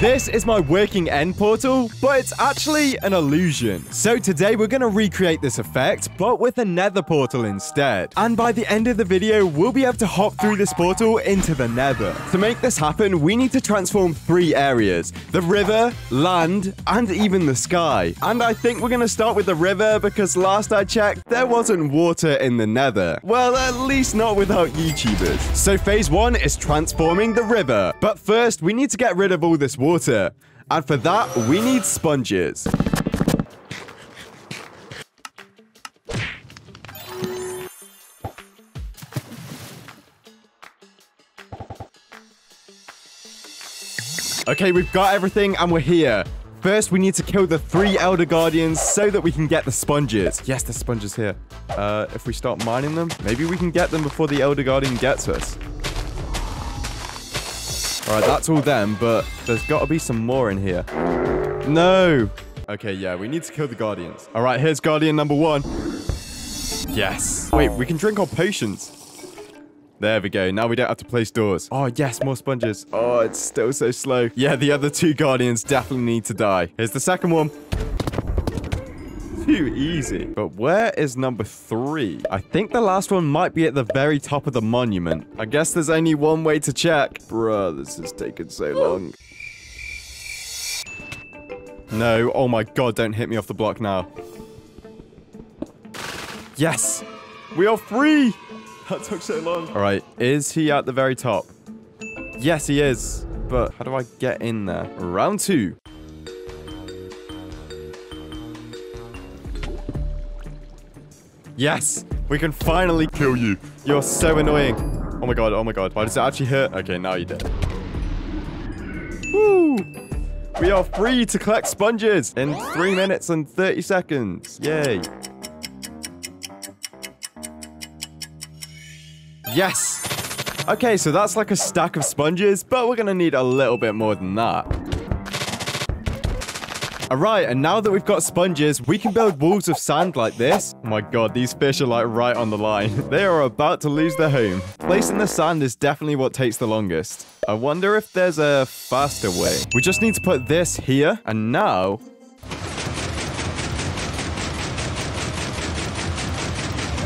This is my working end portal, but it's actually an illusion. So today we're going to recreate this effect, but with a nether portal instead. And by the end of the video, we'll be able to hop through this portal into the nether. To make this happen, we need to transform three areas: the river, land, and even the sky. And I think we're going to start with the river because last I checked, there wasn't water in the nether. Well, at least not without YouTubers. So phase one is transforming the river. But first, we need to get rid of all this water. And for that, we need sponges. Okay, we've got everything and we're here. First, we need to kill the three Elder Guardians so that we can get the sponges. Yes, the sponges here. If we start mining them, maybe we can get them before the Elder Guardian gets us. All right, that's all them, but there's got to be some more in here. No. Okay, yeah, we need to kill the Guardians. All right, here's Guardian number one. Yes. Wait, we can drink our potions. There we go. Now we don't have to place doors. Oh, yes, more sponges. Oh, it's still so slow. Yeah, the other two Guardians definitely need to die. Here's the second one. Too easy. But where is number three? I think the last one might be at the very top of the monument. I guess there's only one way to check. Bruh, this has taken so long. No. Oh my God, don't hit me off the block now. Yes. We are free. That took so long. All right, is he at the very top? Yes, he is. But how do I get in there? Round two. Yes, we can finally kill you. You're so annoying. Oh my God, oh my God. Why does it actually hurt? Okay, now you're dead. Woo! We are free to collect sponges in 3 minutes and 30 seconds. Yay. Yes! Okay, so that's like a stack of sponges, but we're gonna need a little bit more than that. All right, and now that we've got sponges, we can build walls of sand like this. Oh my God, these fish are like right on the line. They are about to lose their home. Placing the sand is definitely what takes the longest. I wonder if there's a faster way. We just need to put this here, and now...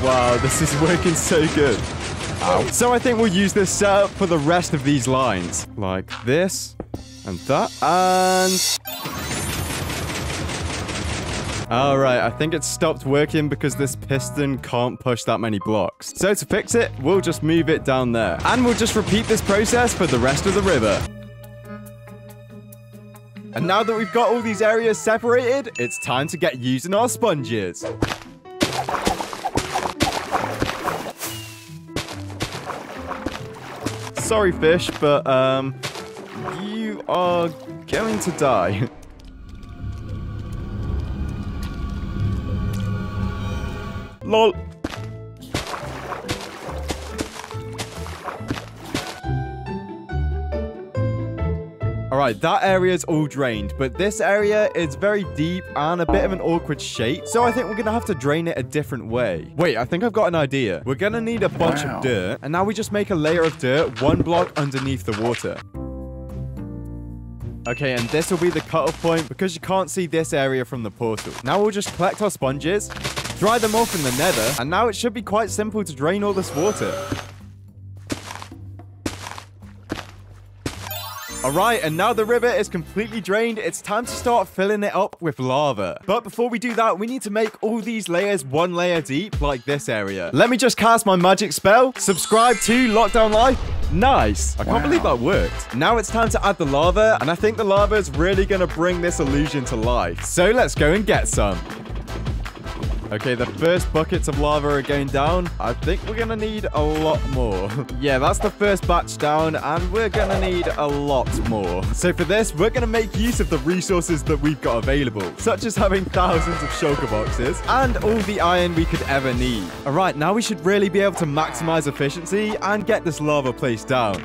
Wow, this is working so good. Ow. So I think we'll use this setup for the rest of these lines. Like this, and that, and... All right, I think it stopped working because this piston can't push that many blocks. So to fix it, we'll just move it down there. And we'll just repeat this process for the rest of the river. And now that we've got all these areas separated, it's time to get using our sponges. Sorry, fish, but you are going to die. Lol. All right, that area is all drained, but this area is very deep and a bit of an awkward shape, so I think we're going to have to drain it a different way. Wait, I think I've got an idea. We're going to need a bunch of dirt, and now we just make a layer of dirt 1 block underneath the water. Okay, and this will be the cutoff point because you can't see this area from the portal. Now we'll just collect our sponges, dry them off in the nether, and now it should be quite simple to drain all this water. All right, and now the river is completely drained. It's time to start filling it up with lava. But before we do that, we need to make all these layers 1 layer deep, like this area. Let me just cast my magic spell. Subscribe to Lockdown Life. Nice. I can't believe that worked. Now it's time to add the lava, and I think the lava is really going to bring this illusion to life. So let's go and get some. Okay, the first buckets of lava are going down. I think we're gonna need a lot more. Yeah, that's the first batch down, and we're gonna need a lot more. So for this, we're gonna make use of the resources that we've got available, such as having thousands of shulker boxes and all the iron we could ever need. All right, now we should really be able to maximize efficiency and get this lava placed down.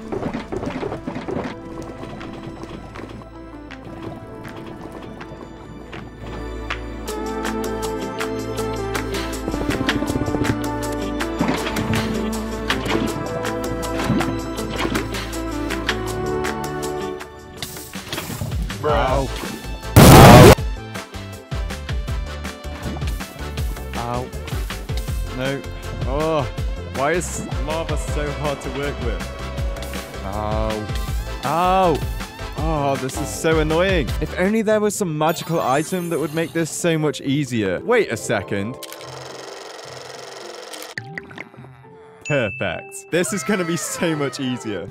Bro. Ow. No. Oh, why is lava so hard to work with? Ow. Ow. Oh, this is so annoying. If only there was some magical item that would make this so much easier. Wait a second. Perfect. This is going to be so much easier.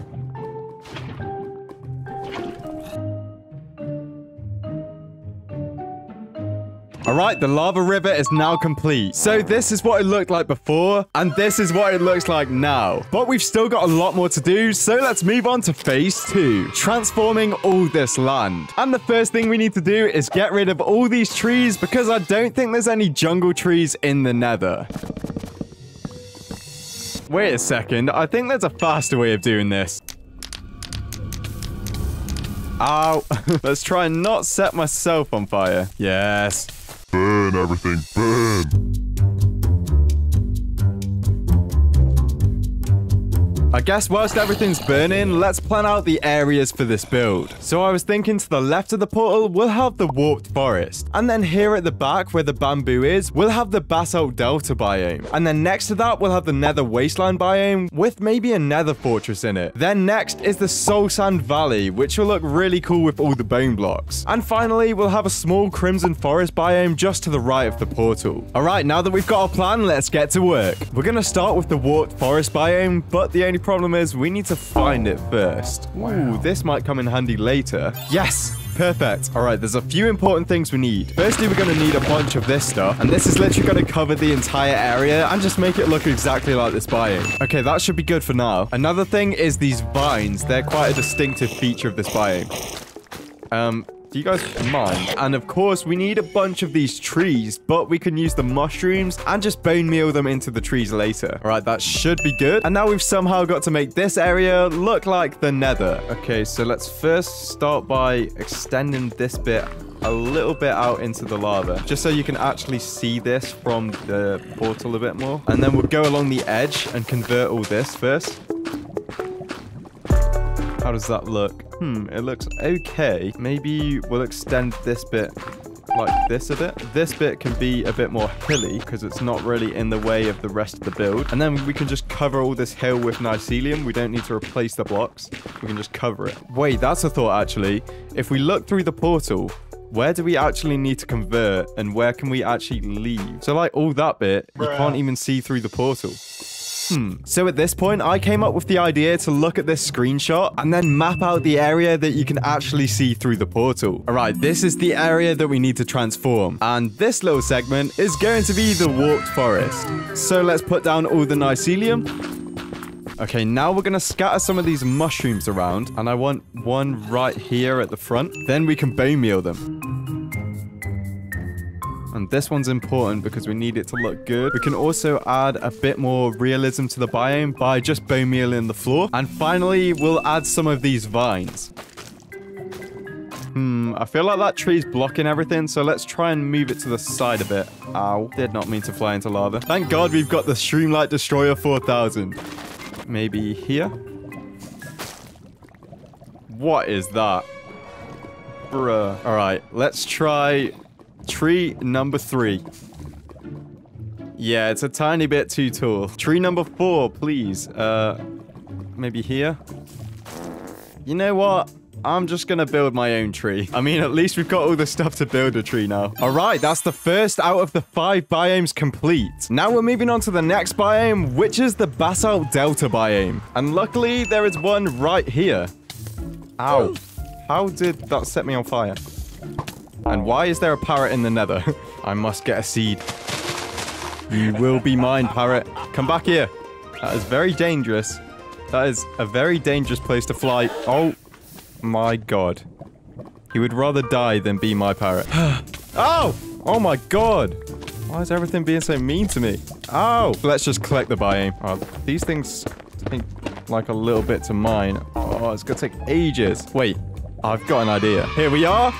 All right, the lava river is now complete. So this is what it looked like before, and this is what it looks like now. But we've still got a lot more to do, so let's move on to phase 2, transforming all this land. And the first thing we need to do is get rid of all these trees because I don't think there's any jungle trees in the Nether. Wait a second, I think there's a faster way of doing this. Ow. Let's try and not set myself on fire. Yes. Burn everything, burn! I guess whilst everything's burning, let's plan out the areas for this build. So I was thinking to the left of the portal, we'll have the Warped Forest. And then here at the back where the bamboo is, we'll have the Basalt Delta biome. And then next to that, we'll have the Nether Wasteland biome with maybe a Nether Fortress in it. Then next is the Soul Sand Valley, which will look really cool with all the bone blocks. And finally, we'll have a small Crimson Forest biome just to the right of the portal. All right, now that we've got our plan, let's get to work. We're going to start with the Warped Forest biome, but the only problem is we need to find it first. Ooh, this might come in handy later. Yes! Perfect. All right, there's a few important things we need. Firstly, we're going to need a bunch of this stuff, and this is literally going to cover the entire area and just make it look exactly like this biome. Okay, that should be good for now. Another thing is these vines. They're quite a distinctive feature of this biome. Do you guys mind? And of course, we need a bunch of these trees, but we can use the mushrooms and just bone meal them into the trees later. All right, that should be good. And now we've somehow got to make this area look like the Nether. Okay, so let's first start by extending this bit a little bit out into the lava, just so you can actually see this from the portal a bit more. And then we'll go along the edge and convert all this first. How does that look? It looks okay. Maybe we'll extend this bit like this a bit. This bit can be a bit more hilly because it's not really in the way of the rest of the build. And then we can just cover all this hill with mycelium. We don't need to replace the blocks. We can just cover it. Wait, that's a thought actually. If we look through the portal, where do we actually need to convert and where can we actually leave? So like all that bit, you can't even see through the portal. So at this point, I came up with the idea to look at this screenshot and then map out the area that you can actually see through the portal. All right, this is the area that we need to transform. And this little segment is going to be the Warped Forest. So let's put down all the mycelium. Okay, now we're going to scatter some of these mushrooms around. And I want one right here at the front. Then we can bone meal them. And this one's important because we need it to look good. We can also add a bit more realism to the biome by just bone mealing the floor. And finally, we'll add some of these vines. I feel like that tree's blocking everything, so let's try and move it to the side a bit. Ow, did not mean to fly into lava. Thank God we've got the Streamlight Destroyer 4000. Maybe here? What is that? Bruh. All right, let's try tree number 3. Yeah, it's a tiny bit too tall. Tree number 4, please. Maybe here? You know what? I'm just going to build my own tree. I mean, at least we've got all the stuff to build a tree now. All right, that's the first out of the 5 biomes complete. Now we're moving on to the next biome, which is the Basalt Delta biome. And luckily, there is one right here. Ow. How did that set me on fire? And why is there a parrot in the Nether? I must get a seed. You will be mine, parrot. Come back here. That is very dangerous. That is a very dangerous place to fly. Oh my God. He would rather die than be my parrot. Ow! Oh my God. Why is everything being so mean to me? Ow! Let's just collect the biome. Oh, these things take like a little bit to mine. Oh, it's gonna take ages. Wait, I've got an idea. Here we are.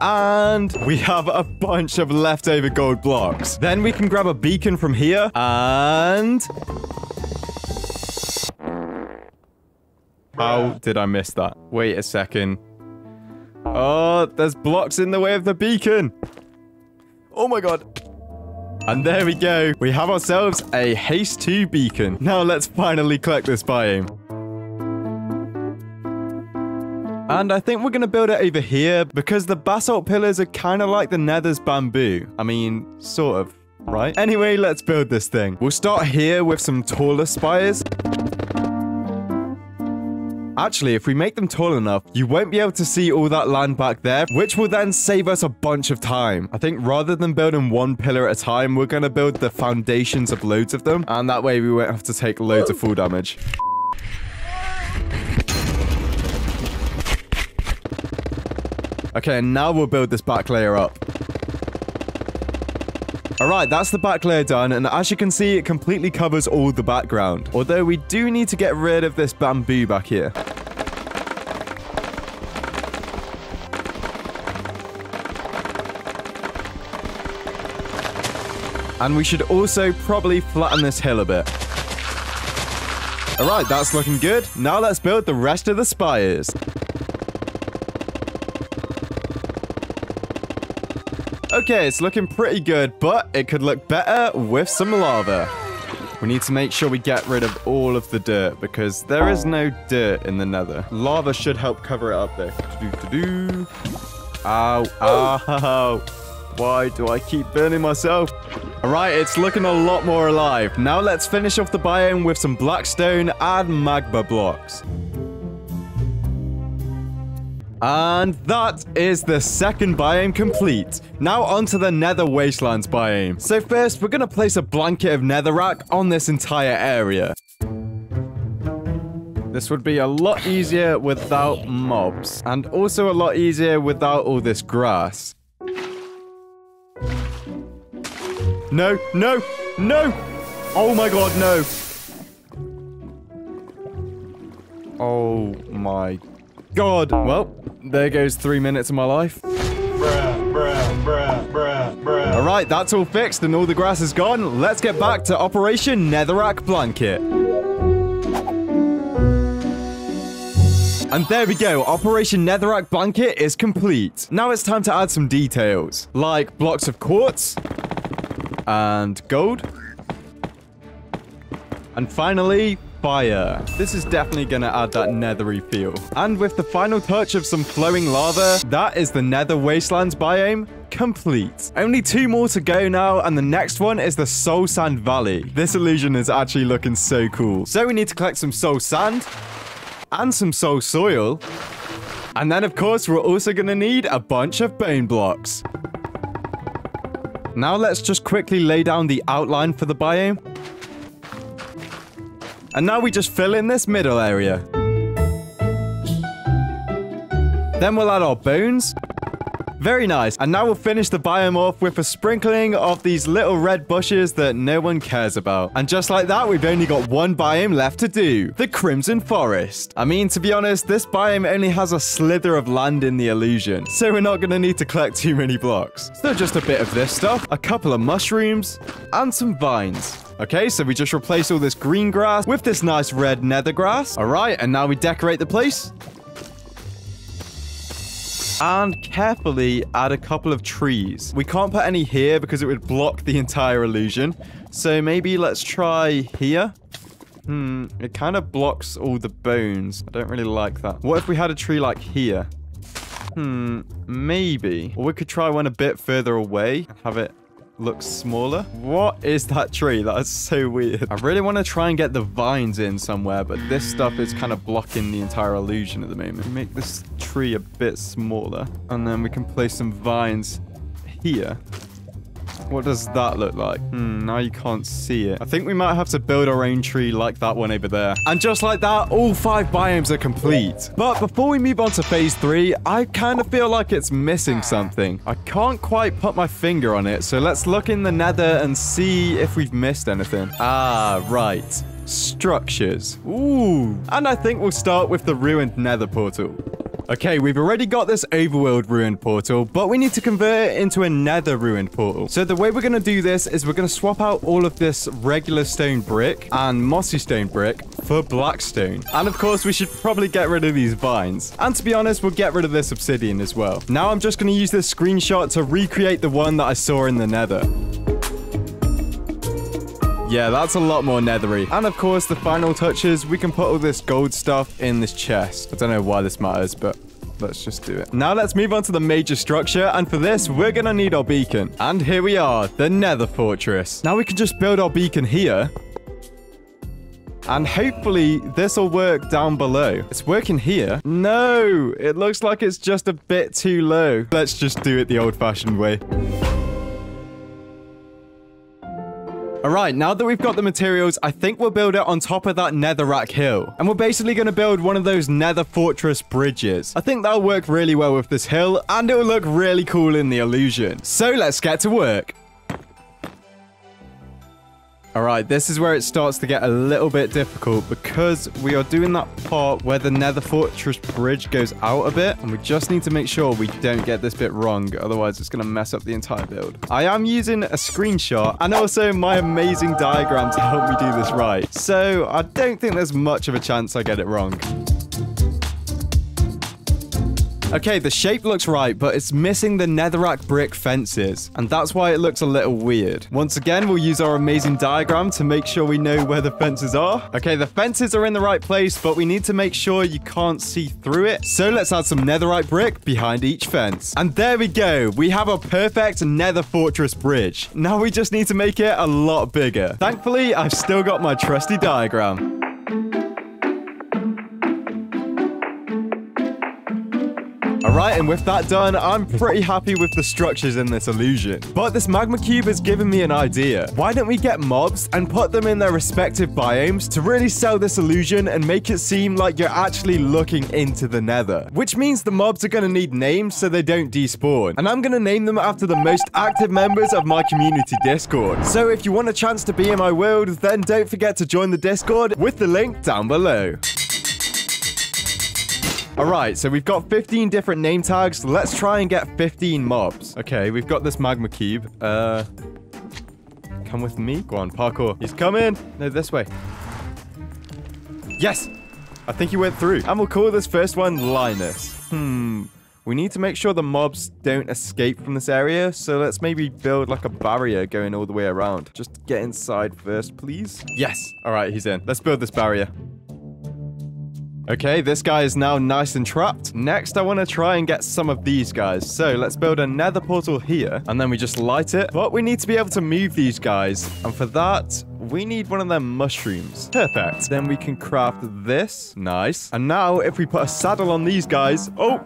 And we have a bunch of leftover gold blocks. Then we can grab a beacon from here and... How did I miss that? Wait a second. Oh, there's blocks in the way of the beacon. Oh my god. And there we go. We have ourselves a Haste 2 beacon. Now let's finally collect this biome. And I think we're going to build it over here because the basalt pillars are kind of like the Nether's bamboo. I mean, sort of, right? Anyway, let's build this thing. We'll start here with some taller spires. Actually, if we make them tall enough, you won't be able to see all that land back there, which will then save us a bunch of time. I think rather than building one pillar at a time, we're going to build the foundations of loads of them. And that way we won't have to take loads of fall damage. Okay, and now we'll build this back layer up. Alright, that's the back layer done, and as you can see, it completely covers all the background. Although we do need to get rid of this bamboo back here. And we should also probably flatten this hill a bit. Alright, that's looking good. Now let's build the rest of the spires. Okay, it's looking pretty good, but it could look better with some lava. We need to make sure we get rid of all of the dirt because there is no dirt in the Nether. Lava should help cover it up though. Ow, ow. Why do I keep burning myself? All right, it's looking a lot more alive. Now let's finish off the biome with some blackstone and magma blocks. And that is the second biome complete. Now onto the Nether Wastelands biome. So first, we're going to place a blanket of netherrack on this entire area. This would be a lot easier without mobs. And also a lot easier without all this grass. No, no, no! Oh my god, no! Oh my god. Well, there goes 3 minutes of my life. All right, that's all fixed and all the grass is gone. Let's get back to Operation Netherrack Blanket. And there we go, Operation Netherrack Blanket is complete. Now it's time to add some details, like blocks of quartz and gold. And finally, fire. This is definitely going to add that nethery feel. And with the final touch of some flowing lava, that is the Nether Wastelands biome complete. Only 2 more to go now, and the next one is the Soul Sand Valley. This illusion is actually looking so cool. So we need to collect some soul sand and some soul soil. And then, of course, we're also going to need a bunch of bone blocks. Now let's just quickly lay down the outline for the biome. And now we just fill in this middle area. Then we'll add our bones. Very nice. And now we'll finish the biome off with a sprinkling of these little red bushes that no one cares about. And just like that, we've only got one biome left to do, the Crimson Forest. I mean, to be honest, this biome only has a slither of land in the illusion, so we're not going to need to collect too many blocks. So just a bit of this stuff, a couple of mushrooms, and some vines. Okay, so we just replace all this green grass with this nice red nether grass. All right, and now we decorate the place. And carefully add a couple of trees. We can't put any here because it would block the entire illusion. So maybe let's try here. It kind of blocks all the bones. I don't really like that. What if we had a tree like here? Maybe. Or we could try one a bit further away and have it looks smaller. What is that tree? That is so weird. I really want to try and get the vines in somewhere, but this stuff is kind of blocking the entire illusion at the moment. Make this tree a bit smaller, and then we can place some vines here. What does that look like? Now you can't see it. I think we might have to build our own tree like that one over there. And just like that, all 5 biomes are complete. But before we move on to phase 3, I kind of feel like it's missing something. I can't quite put my finger on it, so let's look in the Nether and see if we've missed anything. Ah, right. Structures. Ooh. And I think we'll start with the ruined Nether portal. Okay, we've already got this overworld ruined portal, but we need to convert it into a nether ruined portal. So the way we're going to do this is we're going to swap out all of this regular stone brick and mossy stone brick for blackstone. And of course, we should probably get rid of these vines. And to be honest, we'll get rid of this obsidian as well. Now I'm just going to use this screenshot to recreate the one that I saw in the nether. Yeah, that's a lot more nethery. And of course, the final touches, we can put all this gold stuff in this chest. I don't know why this matters, but let's just do it. Now let's move on to the major structure. And for this, we're going to need our beacon. And here we are, the Nether Fortress. Now we can just build our beacon here. And hopefully this will work down below. It's working here. No, it looks like it's just a bit too low. Let's just do it the old-fashioned way. All right, now that we've got the materials, I think we'll build it on top of that netherrack hill. And we're basically going to build one of those nether fortress bridges. I think that'll work really well with this hill, and it'll look really cool in the illusion. So let's get to work. All right, this is where it starts to get a little bit difficult because we are doing that part where the nether fortress bridge goes out a bit. And we just need to make sure we don't get this bit wrong. Otherwise, it's going to mess up the entire build. I am using a screenshot and also my amazing diagram to help me do this right. So I don't think there's much of a chance I get it wrong. Okay, the shape looks right, but it's missing the netherrack brick fences, and that's why it looks a little weird. Once again, we'll use our amazing diagram to make sure we know where the fences are. Okay, the fences are in the right place, but we need to make sure you can't see through it. So let's add some netherite brick behind each fence. And there we go. We have a perfect nether fortress bridge. Now we just need to make it a lot bigger. Thankfully, I've still got my trusty diagram. Alright, and with that done, I'm pretty happy with the structures in this illusion. But this magma cube has given me an idea. Why don't we get mobs and put them in their respective biomes to really sell this illusion and make it seem like you're actually looking into the nether. Which means the mobs are going to need names so they don't despawn. And I'm going to name them after the most active members of my community Discord. So if you want a chance to be in my world, then don't forget to join the Discord with the link down below. All right, so we've got 15 different name tags. Let's try and get 15 mobs. Okay, we've got this magma cube. Come with me. Go on, parkour. He's coming. No, this way. Yes! I think he went through. And we'll call this first one Linus. We need to make sure the mobs don't escape from this area. So let's maybe build like a barrier going all the way around. Just get inside first, please. Yes! All right, he's in. Let's build this barrier. Okay, this guy is now nice and trapped. Next, I want to try and get some of these guys. So let's build a nether portal here, and then we just light it. But we need to be able to move these guys. And for that, we need one of them mushrooms. Perfect. Then we can craft this. Nice. And now, if we put a saddle on these guys, oh,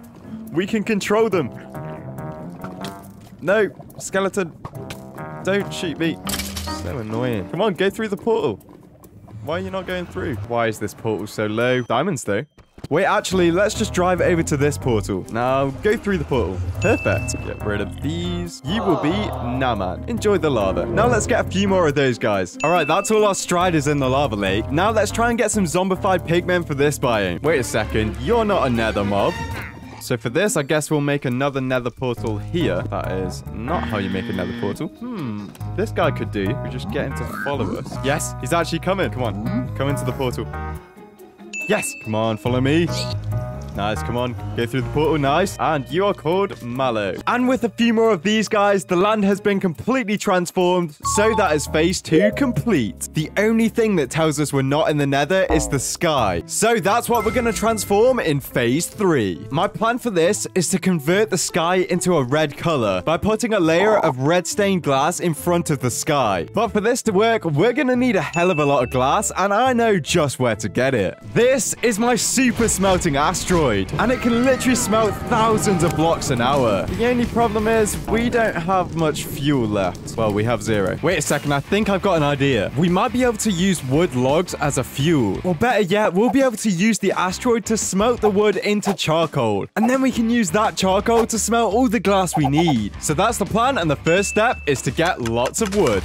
we can control them. No, skeleton. Don't shoot me. So annoying. Come on, go through the portal. Why are you not going through? Why is this portal so low? Diamonds, though. Wait, actually, let's just drive over to this portal. Now, go through the portal. Perfect. Get rid of these. You will be Naman. Enjoy the lava. Now, let's get a few more of those guys. All right, that's all our striders in the lava lake. Now, let's try and get some zombified pigmen for this biome. Wait a second. You're not a nether mob. So for this, I guess we'll make another nether portal here. That is not how you make a nether portal. This guy could do. We just get him to follow us. Yes, he's actually coming. Come on, come into the portal. Yes, come on, follow me. Nice, come on. Go through the portal, nice. And you are called Mallow. And with a few more of these guys, the land has been completely transformed, so that is phase 2 complete. The only thing that tells us we're not in the nether is the sky. So that's what we're going to transform in phase 3. My plan for this is to convert the sky into a red color by putting a layer of red stained glass in front of the sky. But for this to work, we're going to need a hell of a lot of glass, and I know just where to get it. This is my super smelting asteroid. And it can literally smelt thousands of blocks an hour. The only problem is we don't have much fuel left. Well, we have zero. Wait a second, I think I've got an idea. We might be able to use wood logs as a fuel. Or better yet, we'll be able to use the asteroid to smelt the wood into charcoal. And then we can use that charcoal to smelt all the glass we need. So that's the plan, and the first step is to get lots of wood.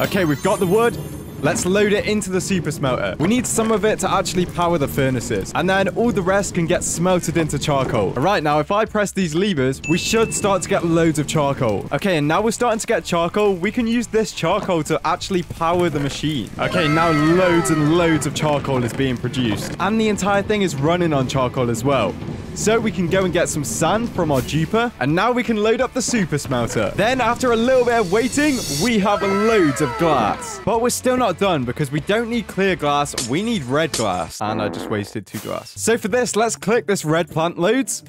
Okay, we've got the wood. Let's load it into the super smelter. We need some of it to actually power the furnaces, and then all the rest can get smelted into charcoal. All right, now if I press these levers, we should start to get loads of charcoal. Okay, and now we're starting to get charcoal. We can use this charcoal to actually power the machine. Okay, now loads and loads of charcoal is being produced, and the entire thing is running on charcoal as well. So we can go and get some sand from our duper, and now we can load up the super smelter. Then after a little bit of waiting, we have loads of glass. But we're still not done, because we don't need clear glass, we need red glass. And I just wasted 2 glass. So for this, let's click this red plant loads,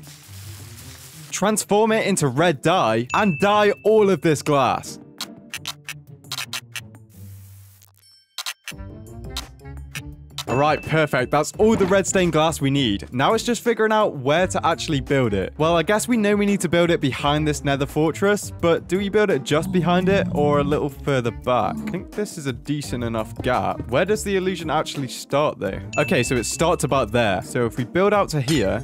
transform it into red dye, and dye all of this glass. All right, perfect. That's all the red stained glass we need. Now it's just figuring out where to actually build it. Well, I guess we know we need to build it behind this nether fortress, but do we build it just behind it or a little further back? I think this is a decent enough gap. Where does the illusion actually start though? Okay, so it starts about there. So if we build out to here,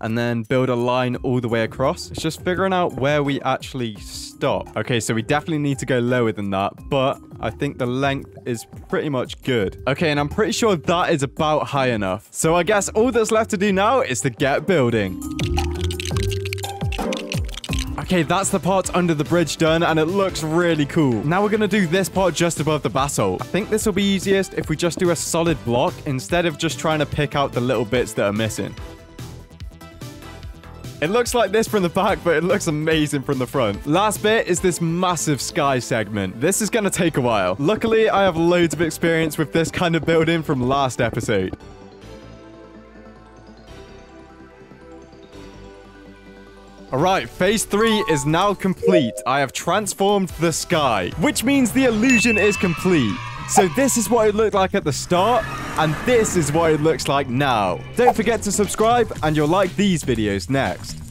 and then build a line all the way across. It's just figuring out where we actually stop. Okay, so we definitely need to go lower than that, but I think the length is pretty much good. Okay, and I'm pretty sure that is about high enough. So I guess all that's left to do now is to get building. Okay, that's the part under the bridge done, and it looks really cool. Now we're going to do this part just above the basalt. I think this will be easiest if we just do a solid block instead of just trying to pick out the little bits that are missing. It looks like this from the back, but it looks amazing from the front. Last bit is this massive sky segment. This is going to take a while. Luckily, I have loads of experience with this kind of building from last episode. All right, phase 3 is now complete. I have transformed the sky, which means the illusion is complete. So this is what it looked like at the start, and this is what it looks like now. Don't forget to subscribe, and you'll like these videos next.